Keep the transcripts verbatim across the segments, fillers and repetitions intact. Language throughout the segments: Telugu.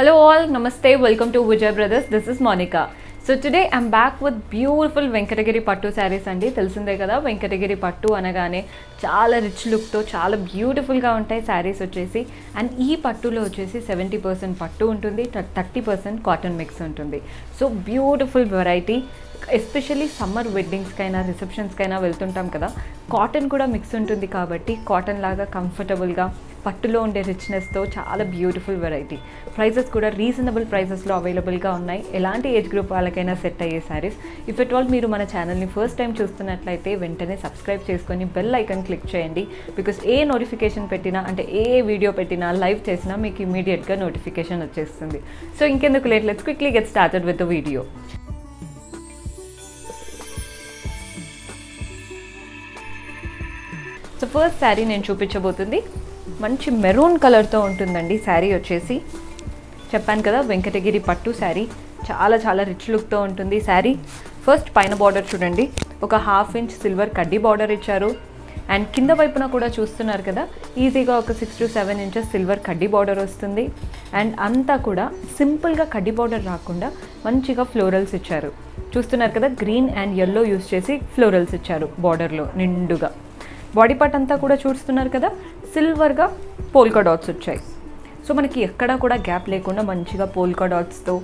Hello all, namaste, welcome to Vijay Brothers. This is Monica. So today I'm back with beautiful Venkatagiri Pattu sarees andi. Telusinde kada Venkatagiri Pattu anagane chaala rich look tho chaala beautiful ga untayi sarees vachesi and ee pattu lo vachesi seventy percent pattu untundi, thirty percent cotton mix untundi. So beautiful variety. Especially summer weddings kaina receptions kaina veltuntam kada. Cotton kuda mix untundi kabatti cotton laga comfortable ga pattulo unde richness tho chaala beautiful variety. Prices kuda reasonable prices lo available ga unnai. Elanti age group valakaina set ayye sarees. If at all meeru mana channel ni first time chustunnattlayite ventane subscribe cheskoni bell icon click cheyandi because a notification pettina ante a video pettina live chesina meeku immediate ga notification vachestundi. So inkenduku late, let's quickly get started with the video. So first saree nenu chupichabotundi manchi maroon color tho untundandi saree vachesi cheppanu kada Venkatagiri Pattu saree chaala chaala rich look tho untundi saree. First paina border chudandi oka half inch silver kaddi border icharu and kinda వైపున కూడా చూస్తున్నారు కదా ఈజీగా ఒక six to seven inches silver కడ్డీ border వస్తుంది and అంతా కూడా సింపుల్ గా కడ్డీ border రాకుండా మంచిగా ఫ్లోరల్స్ ఇచ్చారు చూస్తున్నారు కదా గ్రీన్ అండ్ yellow యూస్ చేసి ఫ్లోరల్స్ ఇచ్చారు border లో నిండుగా బాడీ పార్ట్ అంతా కూడా చూస్తున్నారు కదా సిల్వర్ గా పోల్కా డాట్స్ వచ్చాయి సో మనకి ఎక్కడా కూడా గ్యాప్ లేకుండా మంచిగా పోల్కా డాట్స్ తో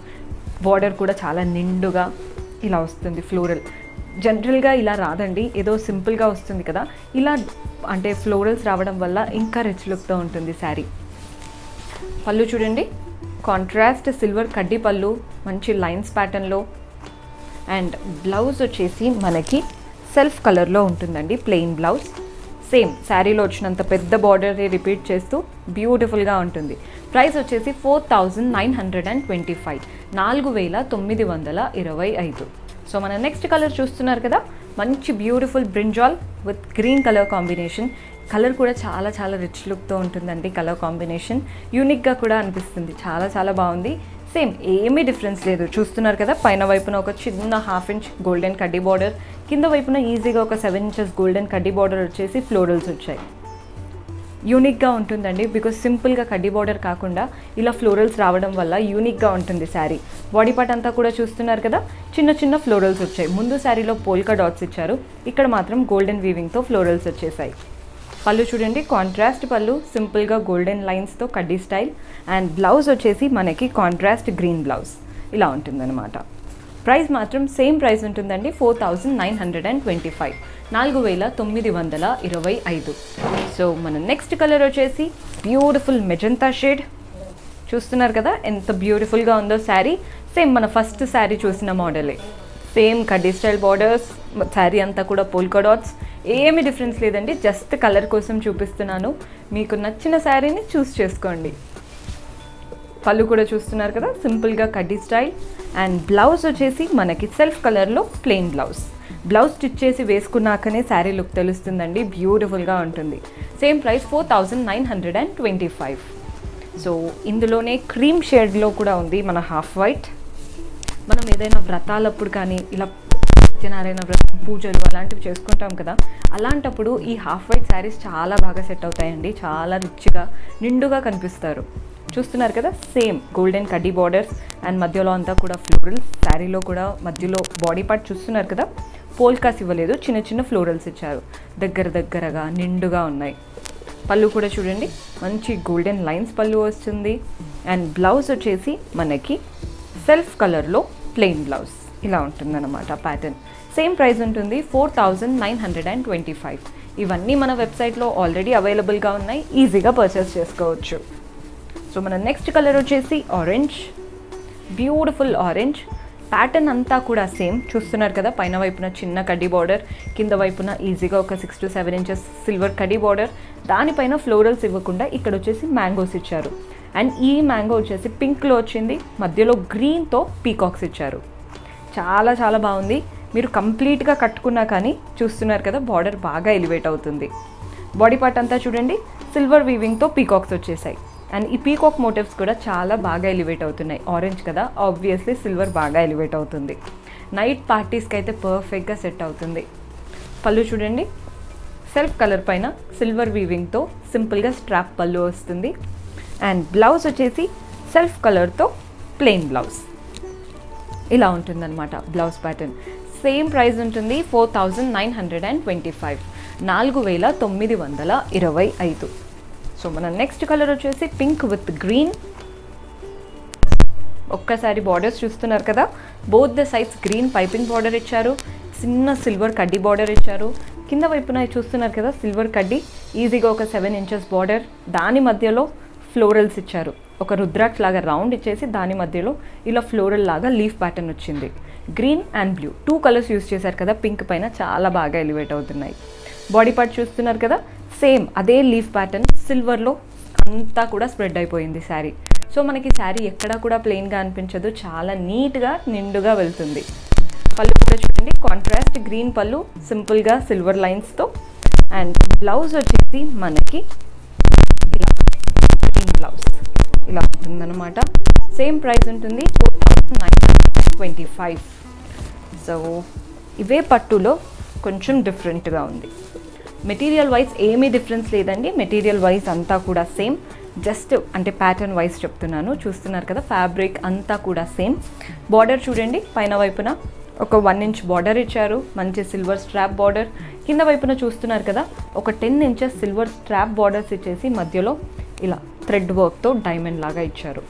బోర్డర్ కూడా చాలా నిండుగా ఇలా వస్తుంది ఫ్లోరల్ జనరల్ గా ఇలా రాదండి ఏదో సింపుల్ గా వస్తుంది కదా ఇలా అంటే ఫ్లోరల్స్ రావడం వల్ల ఇంకా రిచ్ లుక్ తో ఉంటుంది సారీ పళ్ళు చూడండి కాంట్రాస్ట్ సిల్వర్ కడ్డీ పళ్ళు మంచి లైన్స్ ప్యాటర్న్ లో అండ్ బ్లౌజ్ వచ్చేసి మనకి సెల్ఫ్ కలర్ లో ఉంటుందండి ప్లెయిన్ బ్లౌజ్ సేమ్ శారీలో వచ్చినంత పెద్ద బార్డర్ రిపీట్ చేస్తూ బ్యూటిఫుల్గా ఉంటుంది ప్రైస్ వచ్చేసి four thousand nine hundred and twenty five, నాలుగు వేల తొమ్మిది వందల ఇరవై ఐదు. సో మన నెక్స్ట్ కలర్ చూస్తున్నారు కదా మంచి beautiful brinjal with green colour combination colour కూడా చాలా చాలా రిచ్ లుక్తో ఉంటుందండి కలర్ కాంబినేషన్ యూనిక్గా కూడా అనిపిస్తుంది చాలా చాలా బాగుంది సేమ్ ఏమీ డిఫరెన్స్ లేదు చూస్తున్నారు కదా పైన వైపున ఒక చిన్న హాఫ్ ఇంచ్ గోల్డెన్ కడ్డీ బార్డర్ కింద వైపున ఈజీగా ఒక సెవెన్ ఇంచెస్ గోల్డెన్ కడ్డీ బార్డర్ వచ్చేసి ఫ్లోరల్స్ వచ్చాయి యూనిక్గా ఉంటుందండి బికాస్ సింపుల్గా కడ్డీ బార్డర్ కాకుండా ఇలా ఫ్లోరల్స్ రావడం వల్ల యూనిక్గా ఉంటుంది శారీ బాడీ పార్ట్ అంతా కూడా చూస్తున్నారు కదా చిన్న చిన్న ఫ్లోరల్స్ వచ్చాయి ముందు శారీలో పోల్కా డాట్స్ ఇచ్చారు ఇక్కడ మాత్రం గోల్డెన్ వీవింగ్తో ఫ్లోరల్స్ వచ్చేసాయి పళ్ళు చూడండి కాంట్రాస్ట్ పళ్ళు సింపుల్గా గోల్డెన్ లైన్స్తో కడ్డీ స్టైల్ అండ్ బ్లౌజ్ వచ్చేసి మనకి కాంట్రాస్ట్ గ్రీన్ బ్లౌజ్ ఇలా ఉంటుందన్నమాట ప్రైస్ మాత్రం సేమ్ ప్రైస్ ఉంటుందండి four thousand nine hundred and twenty five నాలుగు వేల తొమ్మిది వందల ఇరవై ఐదు సో మన నెక్స్ట్ కలర్ వచ్చేసి బ్యూటిఫుల్ మెజంతా షేడ్ చూస్తున్నారు కదా ఎంత బ్యూటిఫుల్గా ఉందో శారీ సేమ్ మన ఫస్ట్ శారీ చూసిన మోడలే సేమ్ కడ్డీ స్టైల్ బార్డర్స్ శారీ అంతా కూడా పోల్కా డాట్స్ ఏమీ డిఫరెన్స్ లేదండి జస్ట్ కలర్ కోసం చూపిస్తున్నాను మీకు నచ్చిన శారీని చూస్ చేసుకోండి పళ్ళు కూడా చూస్తున్నారు కదా సింపుల్గా కడ్డీ స్టైల్ అండ్ బ్లౌజ్ వచ్చేసి మనకి సెల్ఫ్ కలర్లో ప్లెయిన్ బ్లౌజ్ బ్లౌజ్ స్టిచ్ చేసి వేసుకున్నాకనే శారీ లుక్ తెలుస్తుందండి బ్యూటిఫుల్గా ఉంటుంది same price four thousand nine hundred and twenty five so ఇందులోనే క్రీమ్ షేడ్లో కూడా ఉంది మన హాఫ్ వైట్ మనం ఏదైనా వ్రతాలప్పుడు కానీ ఇలా సత్యనారాయణ వ్రతం పూజలు అలాంటివి చేసుకుంటాం కదా అలాంటప్పుడు ఈ హాఫ్ వైట్ శారీస్ చాలా బాగా సెట్ అవుతాయండి చాలా రిచ్గా నిండుగా కనిపిస్తారు చూస్తున్నారు కదా సేమ్ గోల్డెన్ కడ్డీ బార్డర్స్ అండ్ మధ్యలో అంతా కూడా ఫ్లోరల్స్ శారీలో కూడా మధ్యలో బాడీ పార్ట్ చూస్తున్నారు కదా పోల్కాస్ ఇవ్వలేదు చిన్న చిన్న ఫ్లోరల్స్ ఇచ్చారు దగ్గర దగ్గరగా నిండుగా ఉన్నాయి పళ్ళు కూడా చూడండి మంచి గోల్డెన్ లైన్స్ పళ్ళు వస్తుంది అండ్ బ్లౌజ్ వచ్చేసి మనకి సెల్ఫ్ కలర్లో ప్లెయిన్ బ్లౌజ్ ఇలా ఉంటుందన్నమాట ప్యాటర్న్ సేమ్ ప్రైస్ ఉంటుంది four thousand nine hundred and twenty five. ఇవన్నీ మన వెబ్సైట్లో ఆల్రెడీ అవైలబుల్గా ఉన్నాయి ఈజీగా పర్చేస్ చేసుకోవచ్చు సో మన నెక్స్ట్ కలర్ వచ్చేసి ఆరెంజ్ బ్యూటిఫుల్ ఆరెంజ్ ప్యాటర్న్ అంతా కూడా సేమ్ చూస్తున్నారు కదా పైన వైపున చిన్న కడ్డీ బార్డర్ కింద వైపున ఈజీగా ఒక six to seven inches silver కడ్డీ బార్డర్ దానిపైన ఫ్లోరల్స్ ఇవ్వకుండా ఇక్కడ వచ్చేసి మ్యాంగోస్ ఇచ్చారు అండ్ ఈ మ్యాంగో వచ్చేసి పింక్లో వచ్చింది మధ్యలో గ్రీన్తో పీకాక్స్ ఇచ్చారు చాలా చాలా బాగుంది మీరు కంప్లీట్గా కట్టుకున్నా కానీ చూస్తున్నారు కదా బార్డర్ బాగా ఎలివేట్ అవుతుంది బాడీ పార్ట్ అంతా చూడండి సిల్వర్ వీవింగ్తో పీకాక్స్ వచ్చేసాయి అండ్ ఈ పీకాక్ మోటివ్స్ కూడా చాలా బాగా ఎలివేట్ అవుతున్నాయి ఆరెంజ్ కదా ఆబ్వియస్లీ సిల్వర్ బాగా ఎలివేట్ అవుతుంది నైట్ పార్టీస్కి అయితే పర్ఫెక్ట్గా సెట్ అవుతుంది పళ్ళు చూడండి సెల్ఫ్ కలర్ పైన సిల్వర్ వీవింగ్తో సింపుల్గా స్ట్రాప్ పళ్ళు వస్తుంది అండ్ బ్లౌజ్ వచ్చేసి సెల్ఫ్ కలర్తో ప్లెయిన్ బ్లౌజ్. ఇలా ఉంటుందన్నమాట బ్లౌజ్ ప్యాటర్న్. సేమ్ ప్రైస్ ఉంటుంది four thousand nine hundred and twenty five, నాలుగు వేల తొమ్మిది వందల ఇరవై ఐదు. సో మన నెక్స్ట్ కలర్ వచ్చేసి పింక్ విత్ గ్రీన్. ఒక్కసారి బార్డర్స్ చూస్తున్నారు కదా, both the sides green piping border ఇచ్చారు, చిన్న సిల్వర్ కడ్డీ బార్డర్ ఇచ్చారు. కింద వైపున చూస్తున్నారు కదా సిల్వర్ కడ్డీ, ఈజీగా ఒక సెవెన్ ఇంచెస్ బార్డర్, దాని మధ్యలో ఫ్లోరల్స్ ఇచ్చారు. ఒక రుద్రాక్ష లాగా రౌండ్ ఇచ్చేసి దాని మధ్యలో ఇలా ఫ్లోరల్ లాగా లీఫ్ ప్యాటర్న్ వచ్చింది. Green and blue two colours use చేశారు కదా, పింక్ పైన చాలా బాగా ఎలివేట్ అవుతున్నాయి. బాడీ పార్ట్ చూస్తున్నారు కదా, సేమ్ అదే లీఫ్ ప్యాటర్న్ సిల్వర్లో అంతా కూడా స్ప్రెడ్ అయిపోయింది శారీ. సో మనకి శారీ ఎక్కడా కూడా ప్లెయిన్గా అనిపించదు, చాలా నీట్గా నిండుగా వెళ్తుంది. పళ్ళు కూడా చూడండి కాంట్రాస్ట్ గ్రీన్ పళ్ళు, సింపుల్గా సిల్వర్ లైన్స్తో. అండ్ బ్లౌజ్ వచ్చేసి మనకి ఇలా గ్రీన్ బ్లౌజ్ ఇలా ఉంటుందన్నమాట. సేమ్ ప్రైస్ ఉంటుంది four thousand nine hundred twenty five. So ఇవే పట్టులో కొంచెం డిఫరెంట్గా ఉంది. మెటీరియల్ వైజ్ ఏమీ డిఫరెన్స్ లేదండి, మెటీరియల్ వైజ్ అంతా కూడా సేమ్, జస్ట్ అంటే ప్యాటర్న్ వైజ్ చెప్తున్నాను. చూస్తున్నారు కదా ఫ్యాబ్రిక్ అంతా కూడా సేమ్. బార్డర్ చూడండి, పైన వైపున ఒక వన్ ఇంచ్ బార్డర్ ఇచ్చారు, మంచి సిల్వర్ స్ట్రాప్ బార్డర్. కింద వైపున చూస్తున్నారు కదా ఒక ten inches silver strap borders ఇచ్చేసి మధ్యలో ఇలా థ్రెడ్ వర్క్తో డైమండ్ లాగా ఇచ్చారు.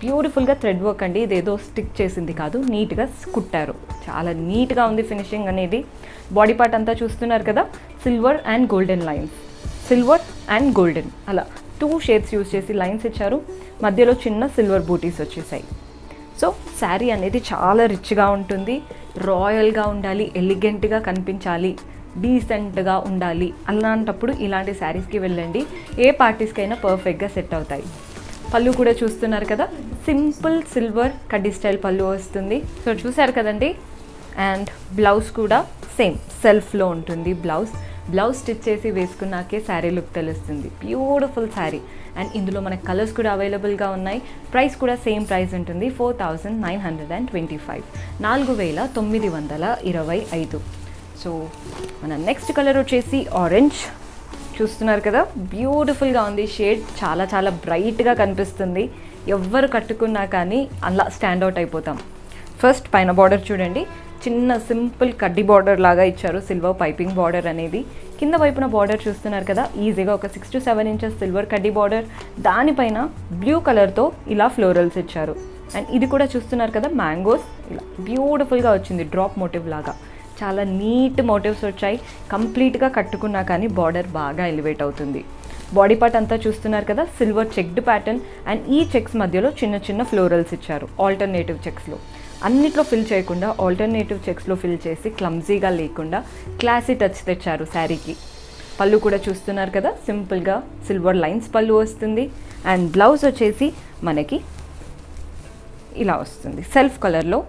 బ్యూటిఫుల్గా థ్రెడ్ వర్క్ అండి, ఇదేదో స్టిక్ చేసింది కాదు, నీట్గా కుట్టారు. చాలా నీట్గా ఉంది ఫినిషింగ్ అనేది. బాడీ పార్ట్ అంతా చూస్తున్నారు కదా silver and golden lines, silver and golden అలా టూ షేడ్స్ యూజ్ చేసి లైన్స్ ఇచ్చారు, మధ్యలో చిన్న సిల్వర్ బూటీస్ వచ్చేసాయి. సో శారీ అనేది చాలా రిచ్గా ఉంటుంది, రాయల్గా ఉండాలి, ఎలిగెంట్గా కనిపించాలి, డీసెంట్గా ఉండాలి. అలాంటప్పుడు ఇలాంటి శారీస్కి వెళ్ళండి, ఏ పార్టీస్కైనా పర్ఫెక్ట్గా సెట్ అవుతాయి. పళ్ళు కూడా చూస్తున్నారు కదా, సింపుల్ సిల్వర్ కడ్డీ స్టైల్ పళ్ళు వస్తుంది. సో చూసారు కదండి. అండ్ బ్లౌజ్ కూడా సేమ్ సెల్ఫ్లో ఉంటుంది బ్లౌజ్. బ్లౌజ్ స్టిచ్ చేసి వేసుకున్నాకే శారీ లుక్ తెలుస్తుంది. బ్యూటిఫుల్ శారీ. అండ్ ఇందులో మనకు కలర్స్ కూడా అవైలబుల్గా ఉన్నాయి. ప్రైస్ కూడా సేమ్ ప్రైస్ ఉంటుంది four thousand nine hundred and twenty five, నాలుగు వేల తొమ్మిది వందల ఇరవై ఐదు. సో మన నెక్స్ట్ కలర్ వచ్చేసి ఆరెంజ్. చూస్తున్నారు కదా బ్యూటిఫుల్గా ఉంది షేడ్, చాలా చాలా బ్రైట్గా కనిపిస్తుంది. ఎవ్వరు కట్టుకున్నా కానీ అలా స్టాండ్అవుట్ అయిపోతాం. ఫస్ట్ పైన బార్డర్ చూడండి, చిన్న సింపుల్ కడ్డీ బార్డర్ లాగా ఇచ్చారు, సిల్వర్ పైపింగ్ బార్డర్ అనేది. కింద వైపున బార్డర్ చూస్తున్నారు కదా, ఈజీగా ఒక six to seven inches silver కడ్డీ బార్డర్, దానిపైన బ్లూ కలర్తో ఇలా ఫ్లోరల్స్ ఇచ్చారు. అండ్ ఇది కూడా చూస్తున్నారు కదా మ్యాంగోస్, ఇలా బ్యూటిఫుల్గా వచ్చింది డ్రాప్ మోటివ్ లాగా. చాలా నీట్ మోటివ్స్ వచ్చాయి, కంప్లీట్గా కట్టుకున్నా కానీ బార్డర్ బాగా ఎలివేట్ అవుతుంది. బాడీ పార్ట్ అంతా చూస్తున్నారు కదా సిల్వర్ చెక్డ్ ప్యాటర్న్, అండ్ ఈ చెక్స్ మధ్యలో చిన్న చిన్న ఫ్లోరల్స్ ఇచ్చారు. ఆల్టర్నేటివ్ చెక్స్లో అన్నిట్లో ఫిల్ చేయకుండా ఆల్టర్నేటివ్ చెక్స్లో ఫిల్ చేసి క్లమ్జీగా లేకుండా క్లాసీ టచ్ తెచ్చారు శారీకి. పళ్ళు కూడా చూస్తున్నారు కదా సింపుల్గా సిల్వర్ లైన్స్ పళ్ళు వస్తుంది. అండ్ బ్లౌజ్ వచ్చేసి మనకి ఇలా వస్తుంది సెల్ఫ్ కలర్లో,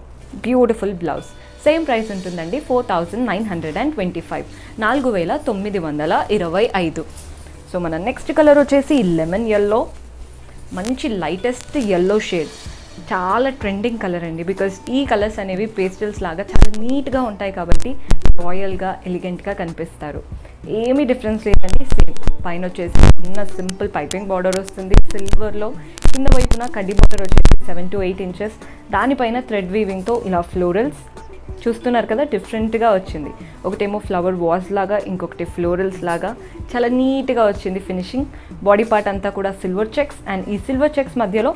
బ్యూటిఫుల్ బ్లౌజ్. సేమ్ ప్రైస్ ఉంటుందండి four thousand nine hundred and twenty five, నాలుగు వేల తొమ్మిది వందల ఇరవై ఐదు. సో మన నెక్స్ట్ కలర్ వచ్చేసి లెమన్ ఎల్లో, మంచి లైటెస్ట్ ఎల్లో షేడ్, చాలా ట్రెండింగ్ కలర్ అండి. బికాజ్ ఈ కలర్స్ అనేవి పేస్టల్స్ లాగా చాలా నీట్గా ఉంటాయి కాబట్టి రాయల్గా ఎలిగెంట్గా కనిపిస్తారు. ఏమీ డిఫరెన్స్ లేదండి, సేమ్. పైన వచ్చేసి చిన్న సింపుల్ పైపింగ్ బార్డర్ వస్తుంది సిల్వర్లో, కింద వైపున కడ్డీ బార్డర్ వచ్చేసి సెవెన్ టు ఎయిట్ ఇంచెస్, దానిపైన థ్రెడ్ వీవింగ్తో ఇలా ఫ్లోరల్స్. చూస్తున్నారు కదా డిఫరెంట్గా వచ్చింది, ఒకటేమో ఫ్లవర్ వాజ్ లాగా, ఇంకొకటి ఫ్లోరల్స్ లాగా, చాలా నీట్గా వచ్చింది ఫినిషింగ్. బాడీ పార్ట్ అంతా కూడా సిల్వర్ చెక్స్, అండ్ ఈ సిల్వర్ చెక్స్ మధ్యలో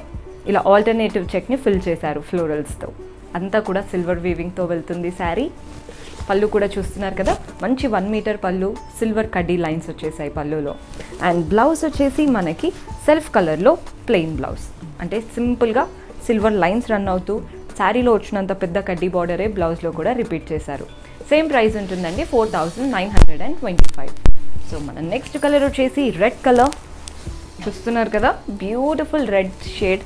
ఇలా ఆల్టర్నేటివ్ చెక్ని ఫిల్ చేశారు ఫ్లోరల్స్తో. అంతా కూడా సిల్వర్ వీవింగ్తో వెళ్తుంది శారీ. పళ్ళు కూడా చూస్తున్నారు కదా మంచి వన్ మీటర్ పళ్ళు, సిల్వర్ కడ్డీ లైన్స్ వచ్చేసాయి పళ్ళులో. అండ్ బ్లౌజ్ వచ్చేసి మనకి సెల్ఫ్ కలర్లో ప్లెయిన్ బ్లౌజ్, అంటే సింపుల్గా సిల్వర్ లైన్స్ రన్ అవుతూ శారీలో వచ్చినంత పెద్ద కడ్డీ బార్డరే బ్లౌజ్లో కూడా రిపీట్ చేశారు. సేమ్ ప్రైస్ ఉంటుందండి four thousand nine hundred and twenty five. So మన నెక్స్ట్ కలర్ వచ్చేసి రెడ్ కలర్. చూస్తున్నారు కదా బ్యూటిఫుల్ రెడ్ షేడ్,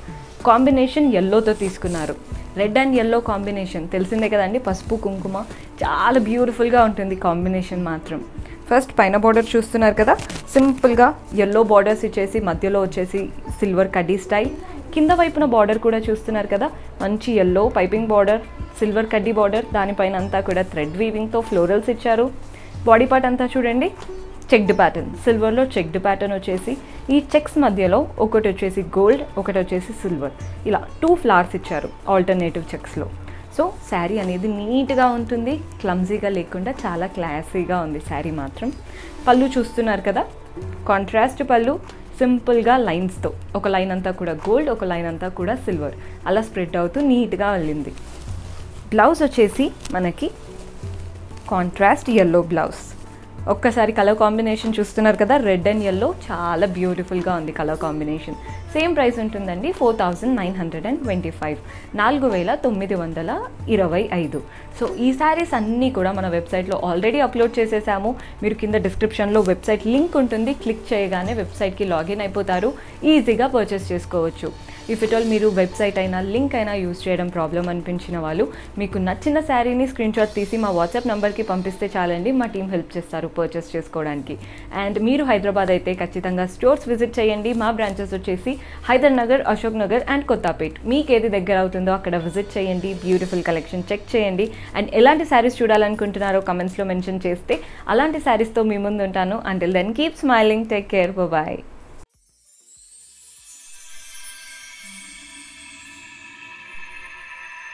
కాంబినేషన్ ఎల్లోతో తీసుకున్నారు. రెడ్ అండ్ ఎల్లో కాంబినేషన్ తెలిసిందే కదండి, పసుపు కుంకుమ, చాలా బ్యూటిఫుల్గా ఉంటుంది కాంబినేషన్ మాత్రం. ఫస్ట్ పైన బార్డర్ చూస్తున్నారు కదా సింపుల్గా ఎల్లో బార్డర్స్ ఇచ్చేసి మధ్యలో వచ్చేసి సిల్వర్ కడ్డీ స్టైల్. కింద వైపున బార్డర్ కూడా చూస్తున్నారు కదా మంచి ఎల్లో పైపింగ్ బార్డర్, సిల్వర్ కడ్డీ బార్డర్, దానిపైన అంతా కూడా థ్రెడ్ వీవింగ్తో ఫ్లోరల్స్ ఇచ్చారు. బాడీ పార్ట్ అంతా చూడండి checked pattern. Silver lo checked pattern ochesi. E checks madhyalo okati ochesi gold, okati ochesi silver. Ila two flowers icharu alternative checks lo. So saree anedi neat ga untundi, clumsy ga lekunda chala classy ga undi saree matram. Pallu chustunaru kada. Contrast pallu simple ga lines tho. Oka line anta kuda gold, oka line anta kuda silver. Ala spread avutu neat ga vallindi. Blouse ochesi manaki contrast yellow blouse. Okkasari color combination chustunar kada, red and yellow chala beautiful ga undi color combination. Same price untundandi four thousand nine hundred twenty-five, four thousand nine hundred twenty-five. So ee sarees anni kuda mana website lo already upload chesesamu. Meeru kinda description lo website link untundi, click cheyagane website ki login ayipotaru, easy ga purchase chesukovachu. If at all meeru website aina link aina use cheyadam problem anipinchina vallu, meeku nachina saree ni screenshot teesi ma WhatsApp number ki pampiste chalandi, ma team help chestaru purchase chesukodaniki. And meeru Hyderabad aithe kachithanga stores visit cheyandi. Ma branches vachesi Hydernagar, Ashok Nagar and Kottapet. Meek edi daggara avutundo akkada visit cheyandi, beautiful collection check cheyandi. And elanti sarees chudalanuntunaro comments lo mention cheste alanti sarees tho mee mundu untanu. Until then keep smiling, take care, bye bye.